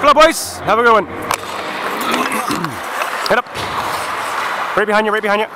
Club, boys. Have a good one. Get up. Right behind you, right behind you.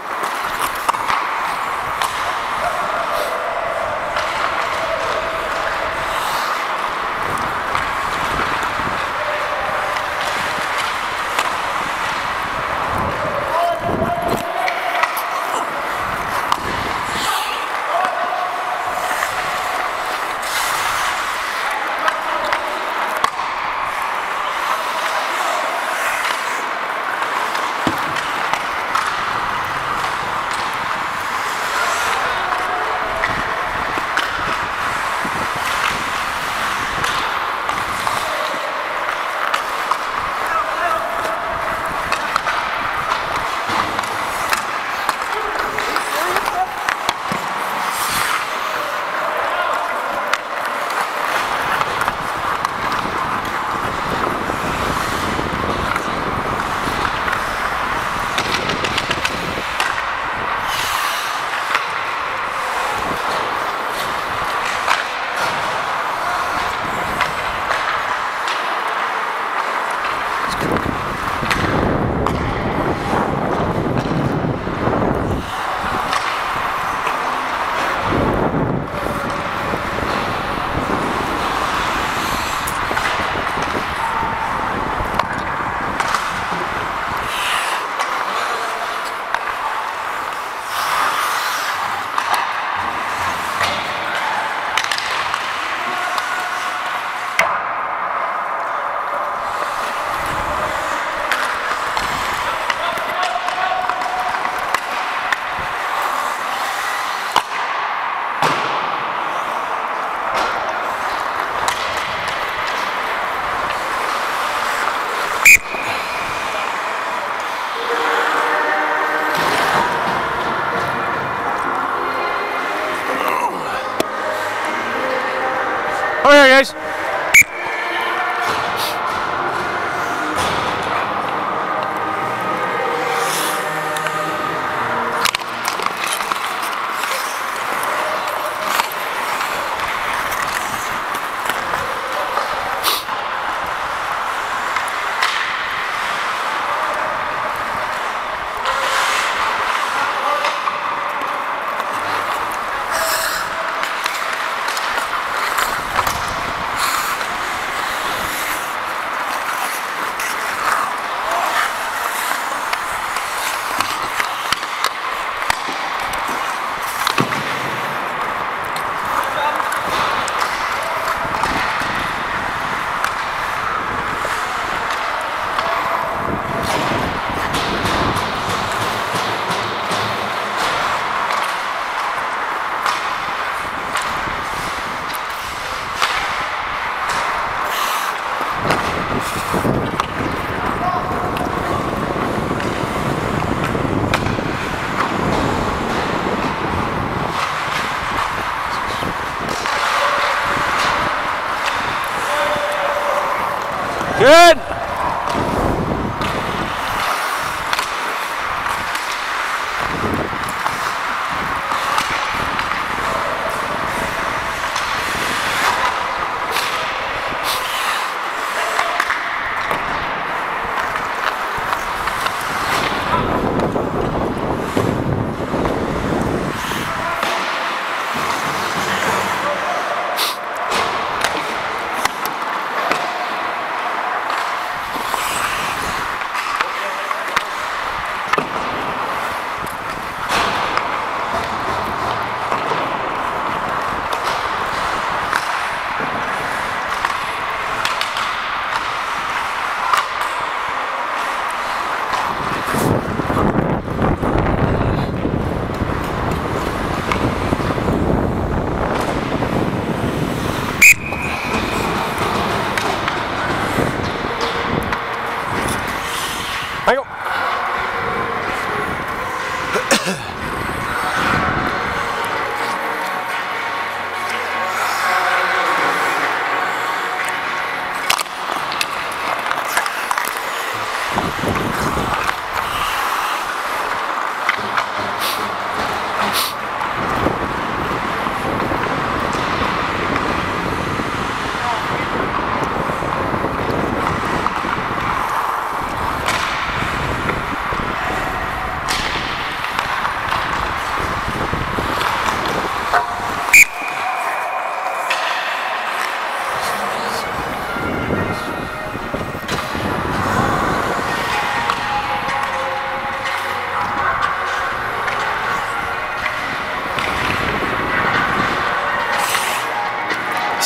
Good!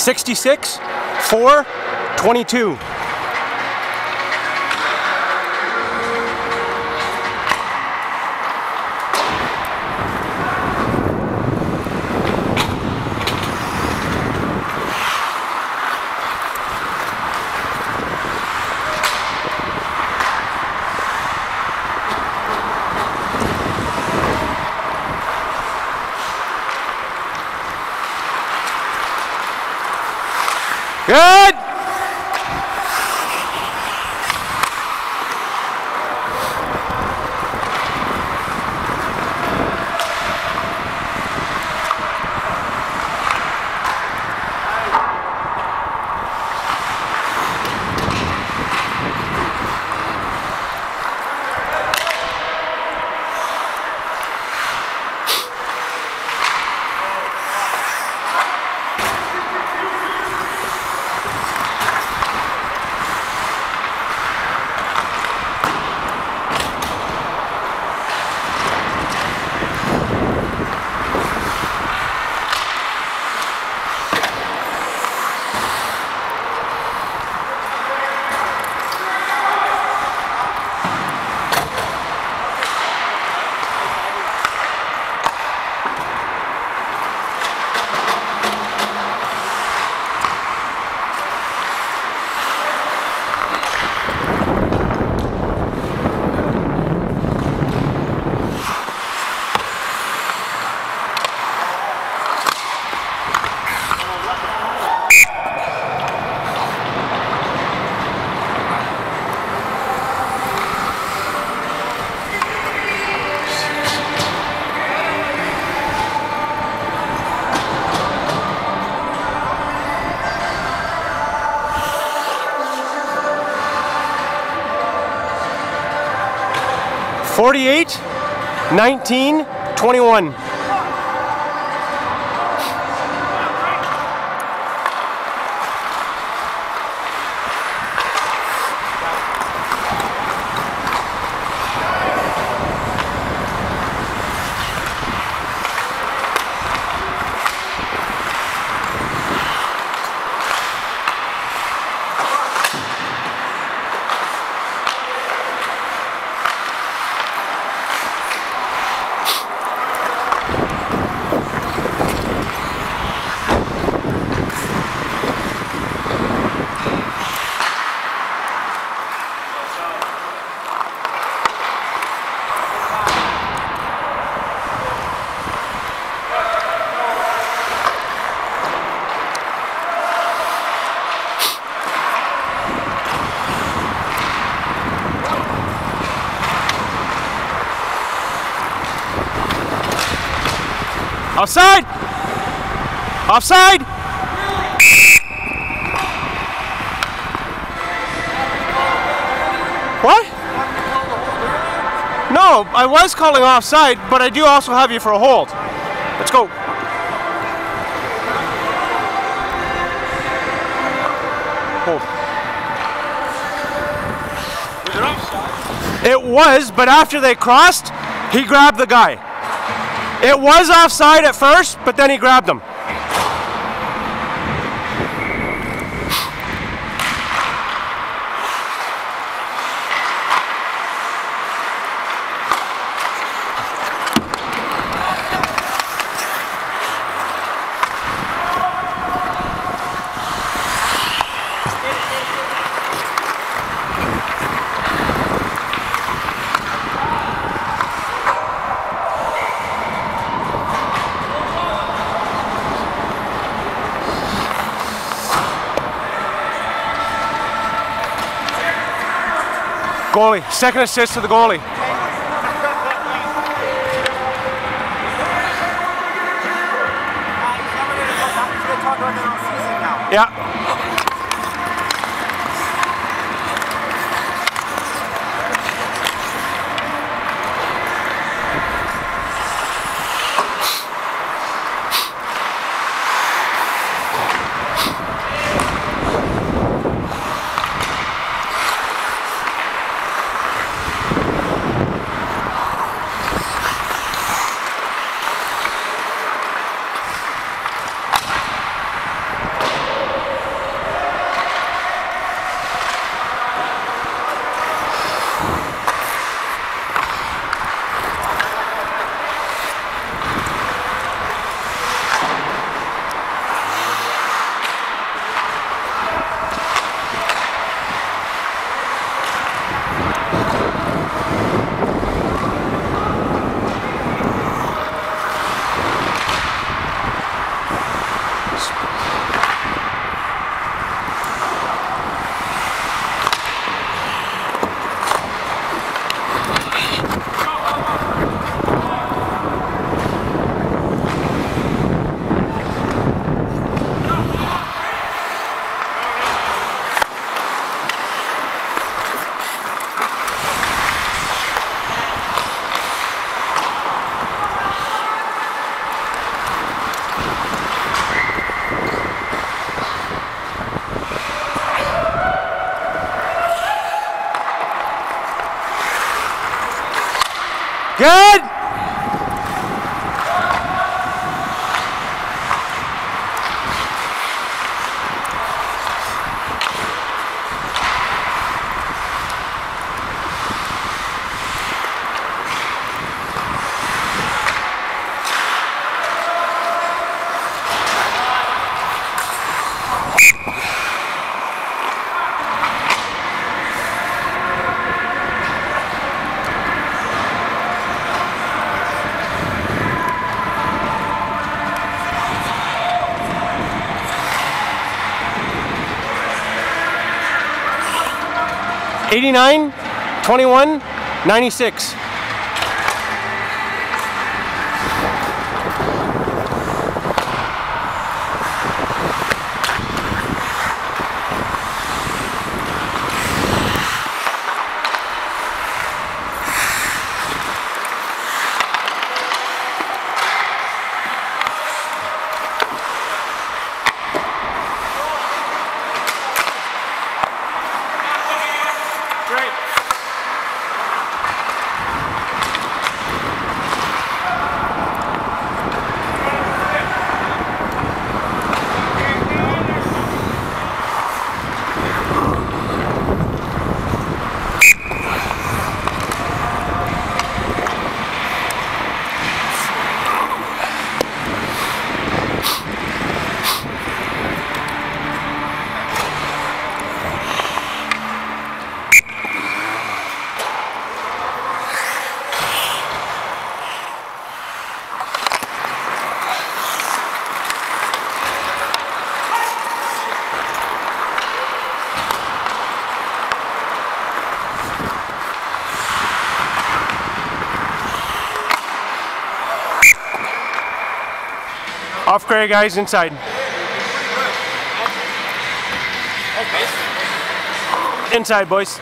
66, 4, 22. Good! Forty-eight, 19, 21. Offside! Offside! What? No, I was calling offside, but I do also have you for a hold. Let's go. Hold. It was, but after they crossed, he grabbed the guy. It was offside at first, but then he grabbed him. Goalie, second assist to the goalie. Yeah. Good. $89, $21, $96. Off gray, guys, inside. Inside, boys.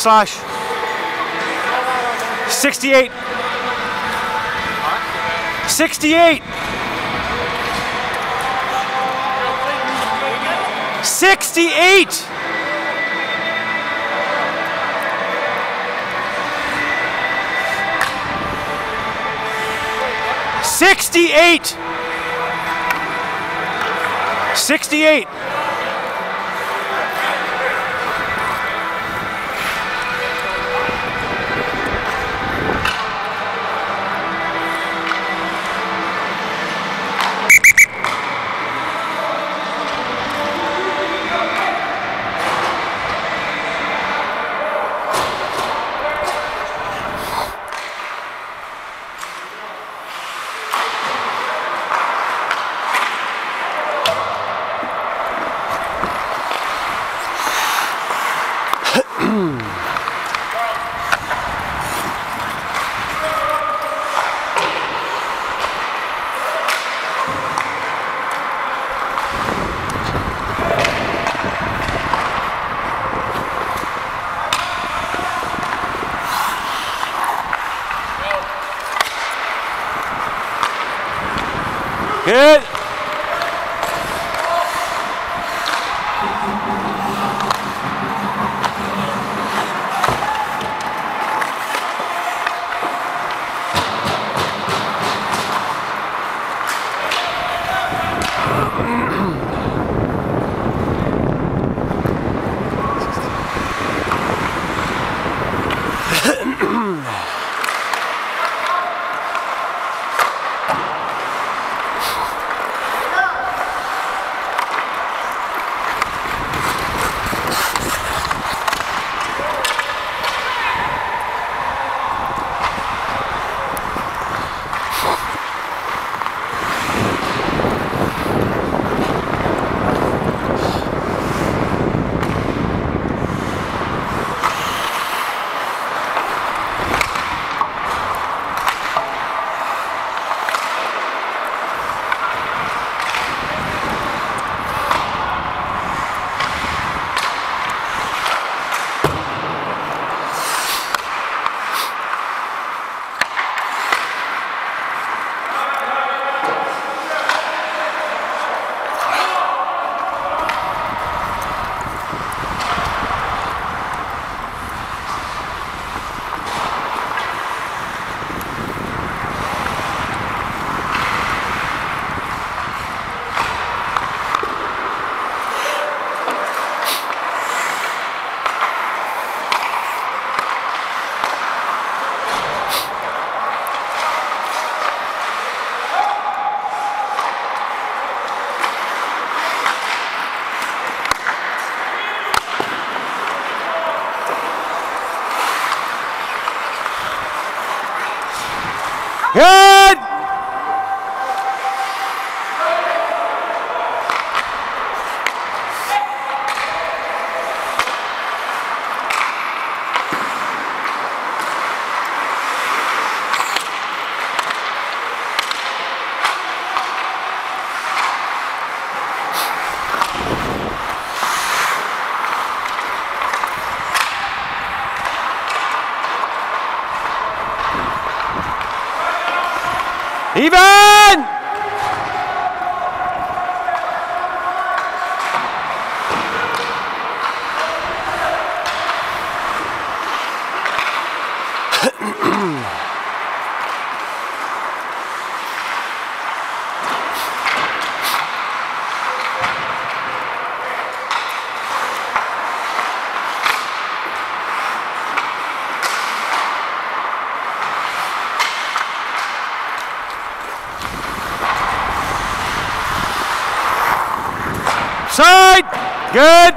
$68/68. $68. $68. $68. $68. $68. Side. Good. Good.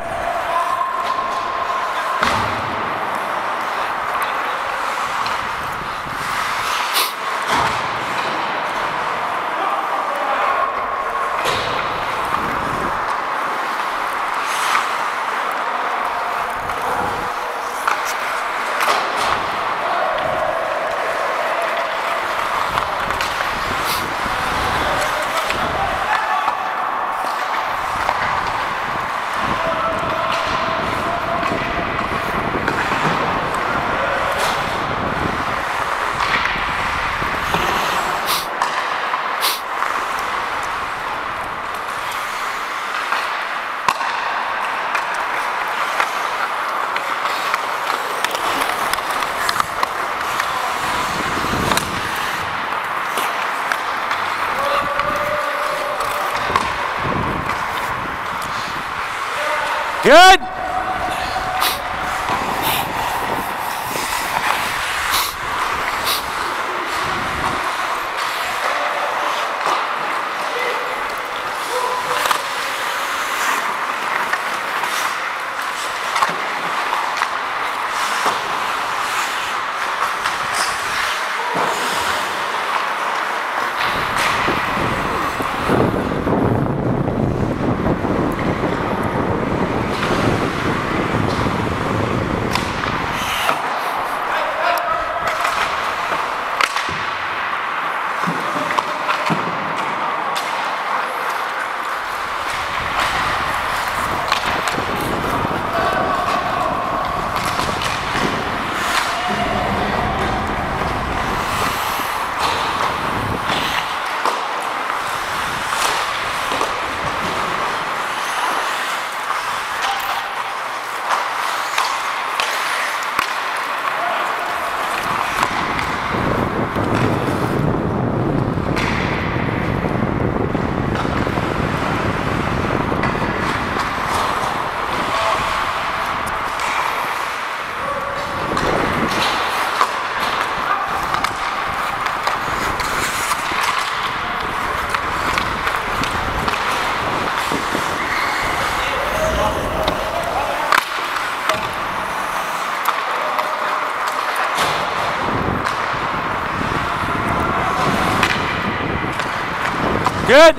Good.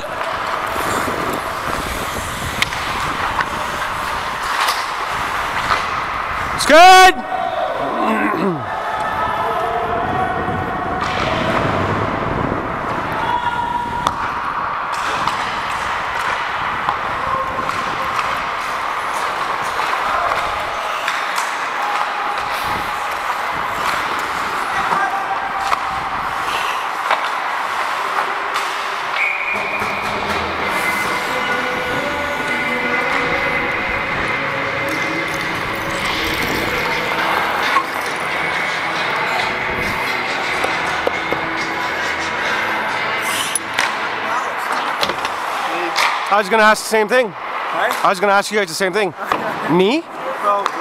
It's good. I was gonna ask the same thing. Right? I was gonna ask you guys the same thing. Me? Probably.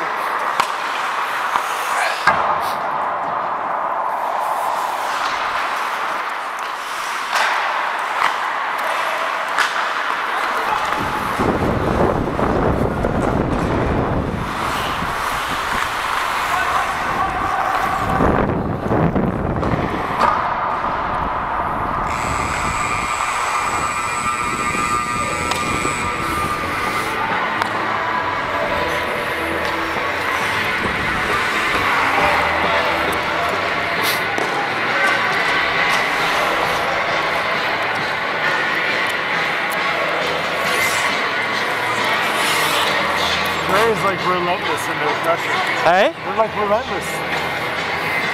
Like relentless in their pressure. Hey? They're like relentless.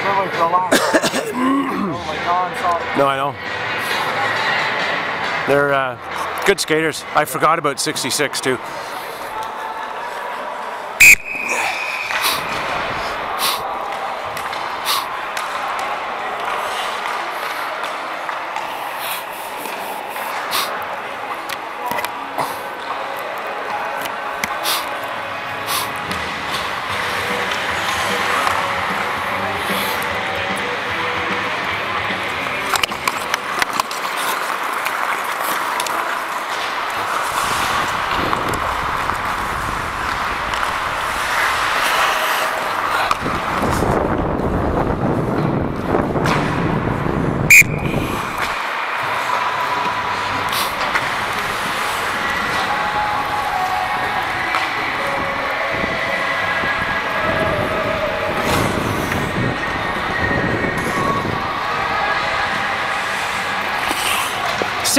They're like relaxed. They're like non-stop. No, I know. They're good skaters. I forgot about 66 too.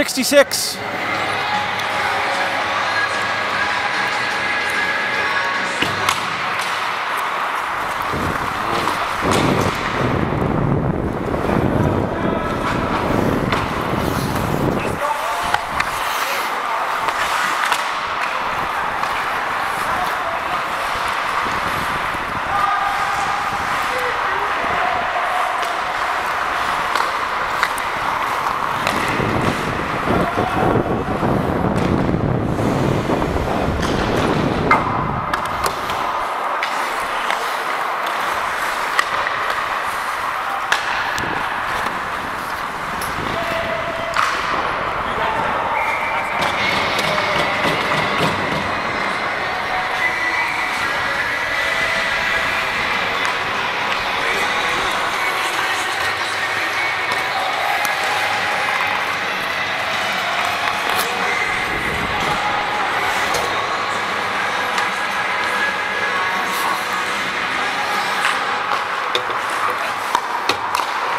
66.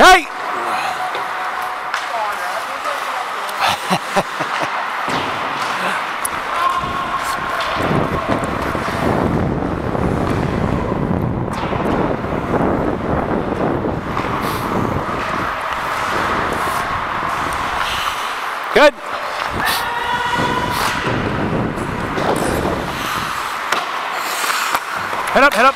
Hey! Good. Head up, head up.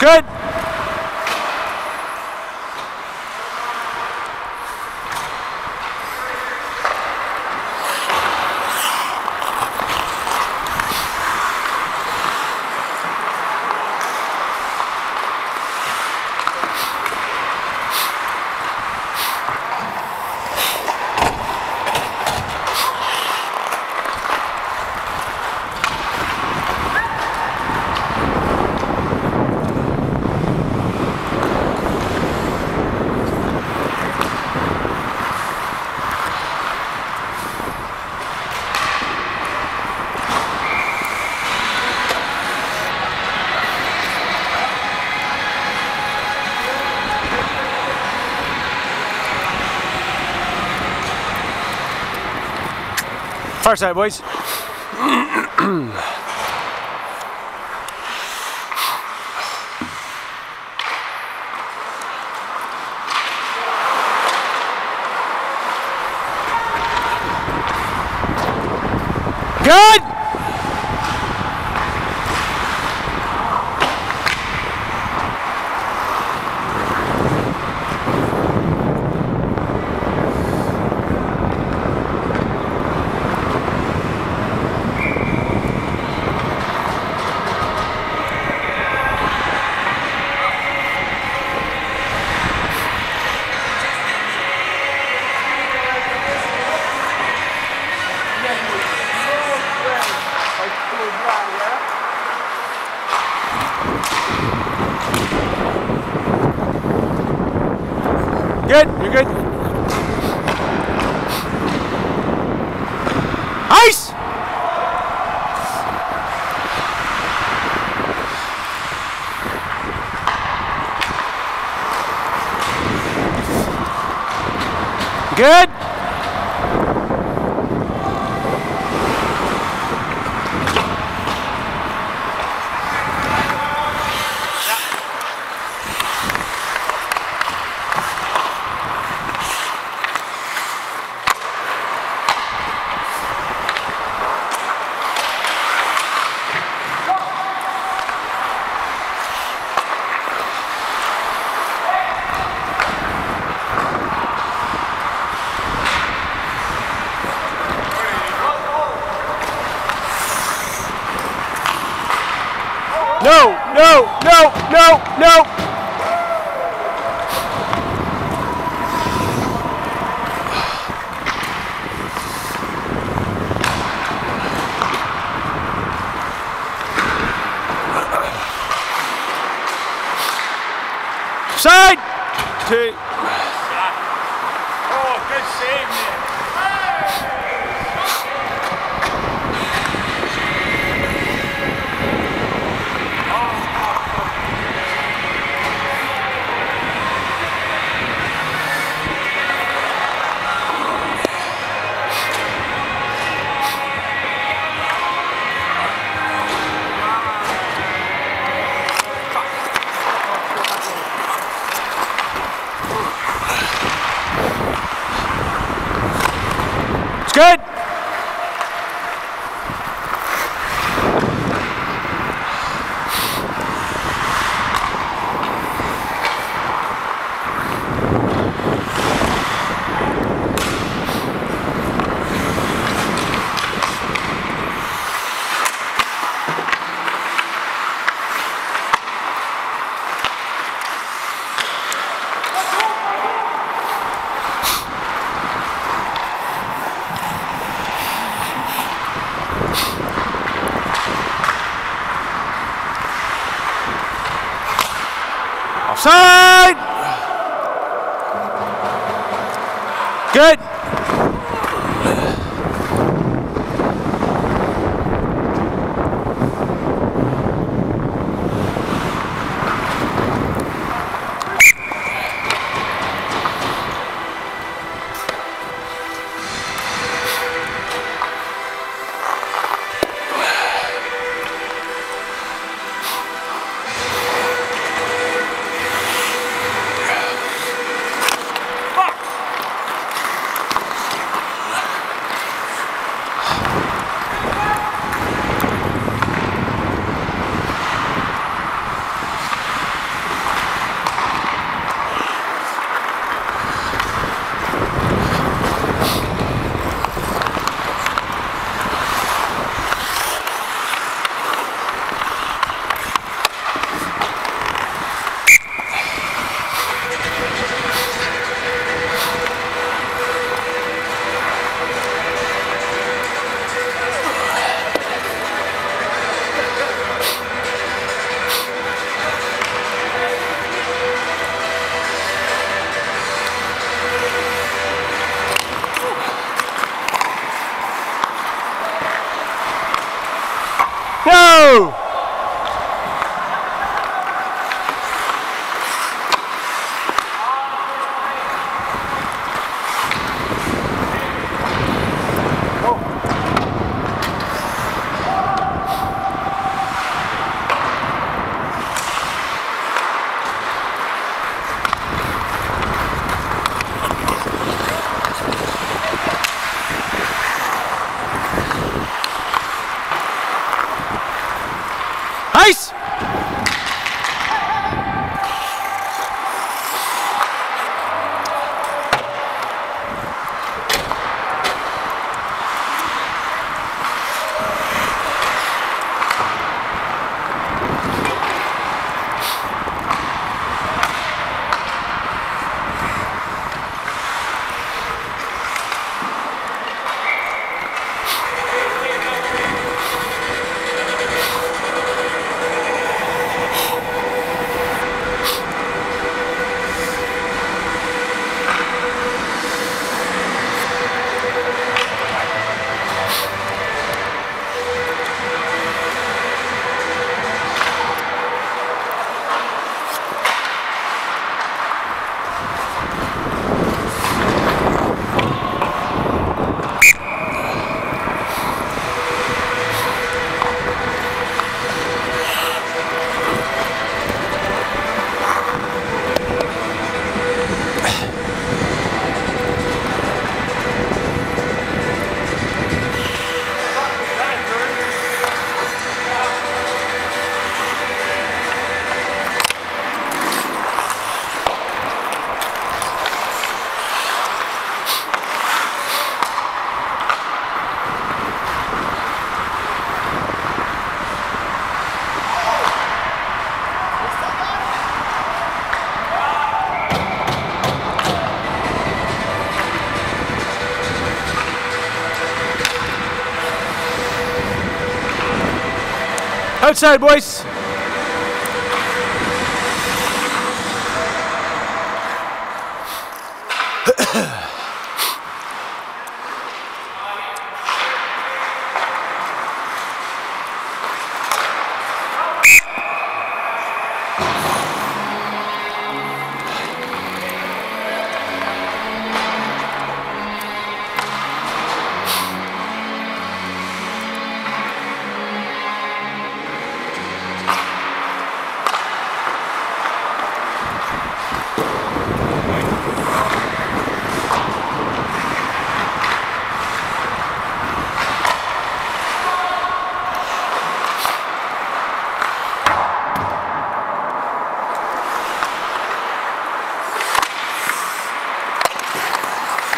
Good. Far side, boys. Good! Good, you're good. Ice! Good. No, no, no, no, no! Offside! Two. Oh, good save, man. Good. Side! Good! No! Nice! Outside, boys.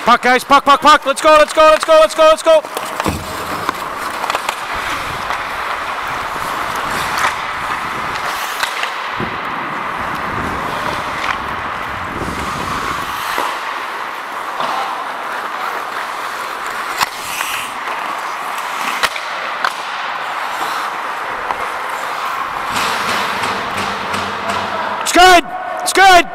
Puck, guys, puck, puck, puck. Let's go, let's go, let's go, let's go, let's go. It's good. It's good.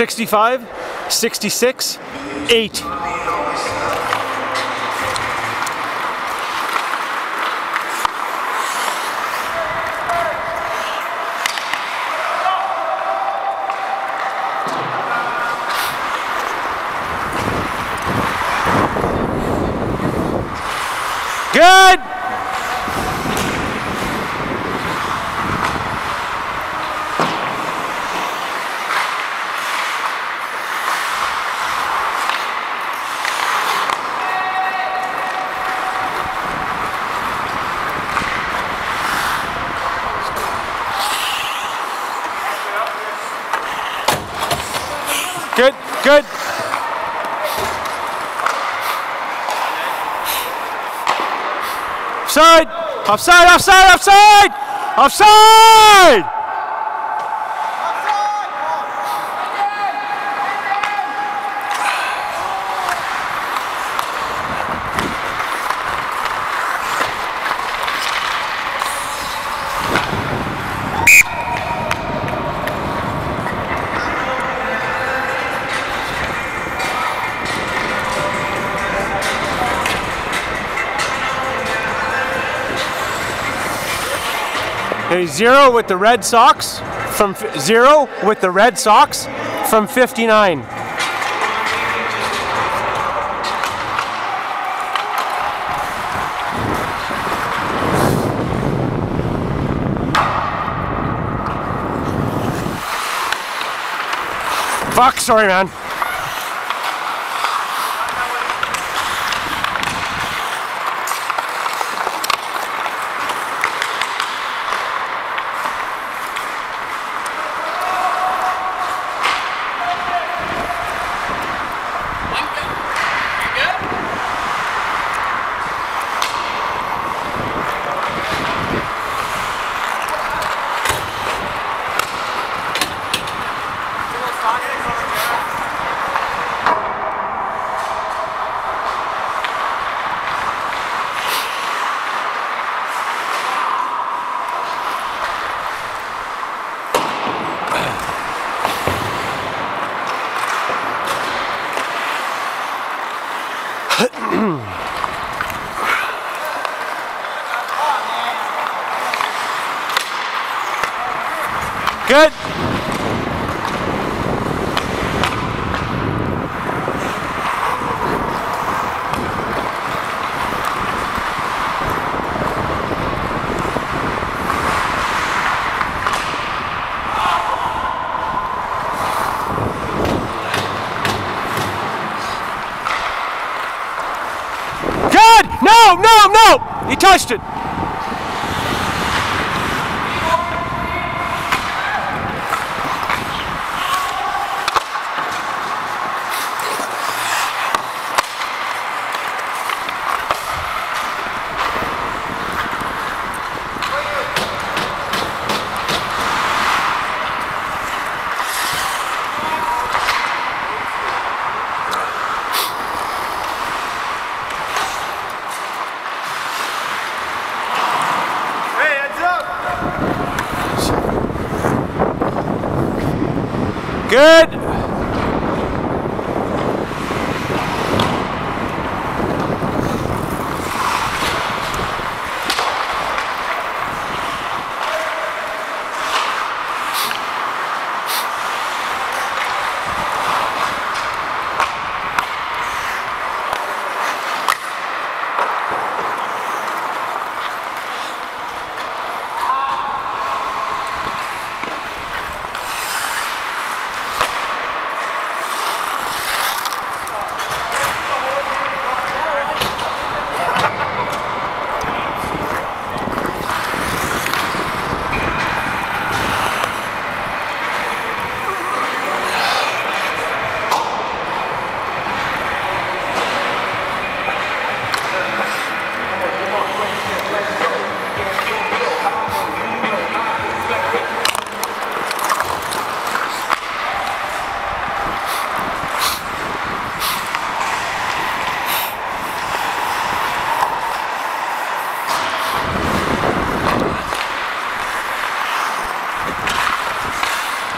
$65, $66, $8. Good! Good, good. Offside, offside, offside, offside, offside. Okay, 0 with the Red Sox from 59. Fuck, sorry man. Good. Good. No, no, no. He touched it. Good.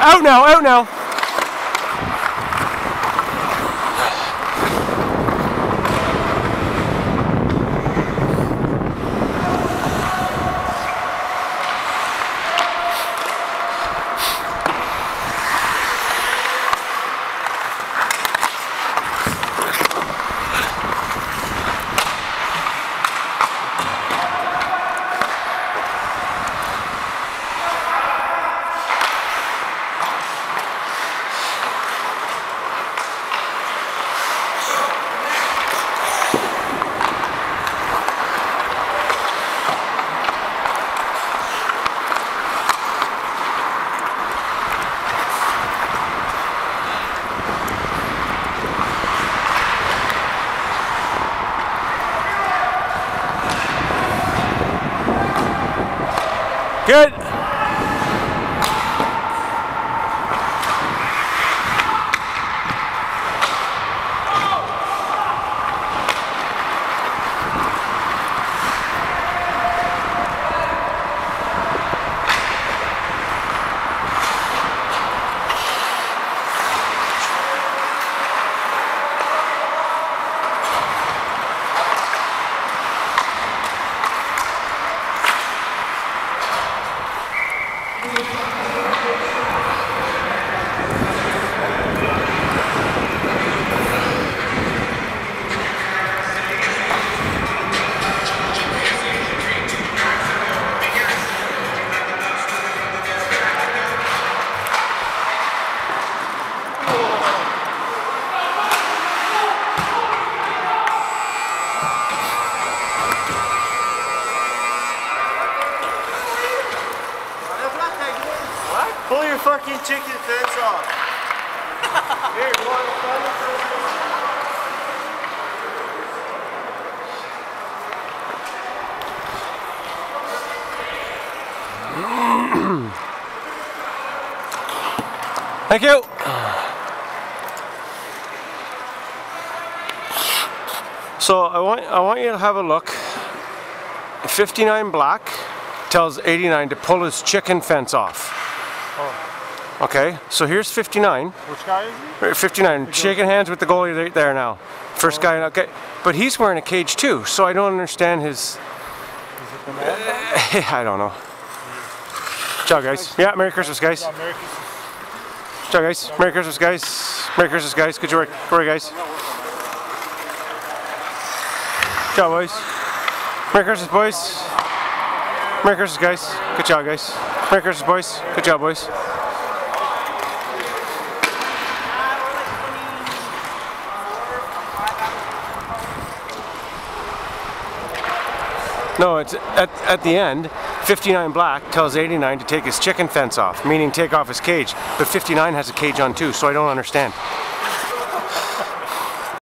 Out now, out now. Good. Pull your fucking chicken fence off. Here, you want to find it? Thank you. So I want you to have a look. 59 black tells 89 to pull his chicken fence off. Okay, so here's 59. Which guy is he? 59. Shaking hands with the goalie right there now. First guy. Okay, but he's wearing a cage too, so I don't understand his. Is it the man? I don't know. Ciao, guys. Yeah, Merry Christmas, guys. Ciao, guys. Merry Christmas, guys. Merry Christmas, guys. Good work. Good work, guys. Ciao, boys. Merry Christmas, boys. Merry Christmas, guys. Good job, guys. Merry Christmas, boys. Good job, boys. No, it's at the end. 59 black tells 89 to take his chicken fence off, meaning take off his cage, but 59 has a cage on too, so I don't understand.